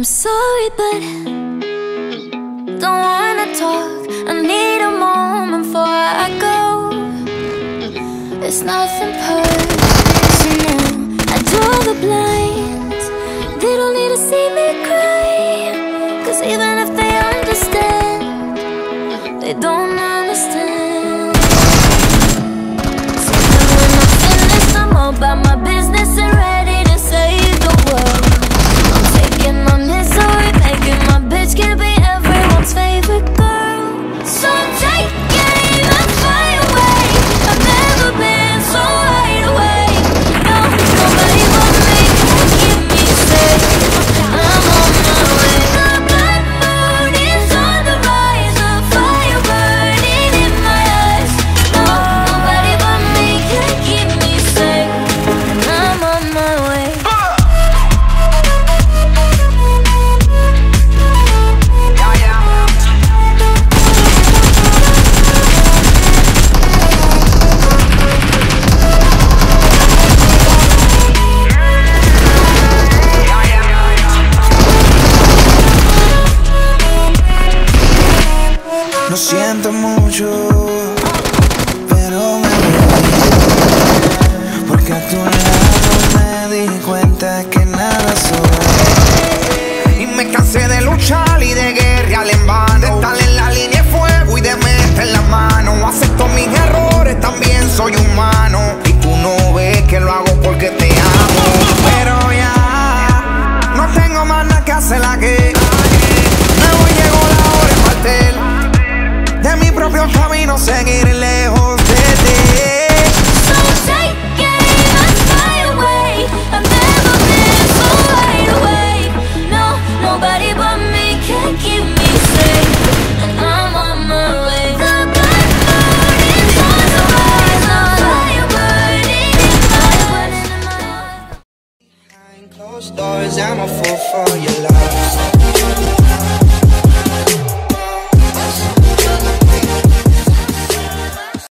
I'm sorry, but don't wanna talk. I need a moment before I go. It's nothing personal. I draw the blinds. They don't need to see me cry, 'cause even if they understand, they don't understand. So when I'm finished, I'm all about my business and ready to save the world. I'm taking my misery, making my bitch can't be everyone's favorite girl. So I'm taking even fly away. I've never been so wide awake. No, nobody but me can keep me safe. I'm on my way. The black moon is on the rise, a fire burning in my eyes. No, nobody but me can keep me safe. And I'm on my way. No siento mucho, pero me voy, porque a tu lado me di cuenta que nada soy. Y me cansé de luchar y de guerrear en vano, de estar en la línea de fuego y de meter la mano. Acepto mis errores, también soy humano, y tú no ves que lo hago porque te amo. Pero ya no tengo más nada que hacer aquí. Luego llegó la hora de partir de mi propio camino, seguir lejos de ti. So take it even fly away. I've never been so wide awake. No, nobody but me can keep me safe. And I'm on my way. The black bird is on the rise. The fire burning in my eyes. Behind closed doors, I'm a fool for your love.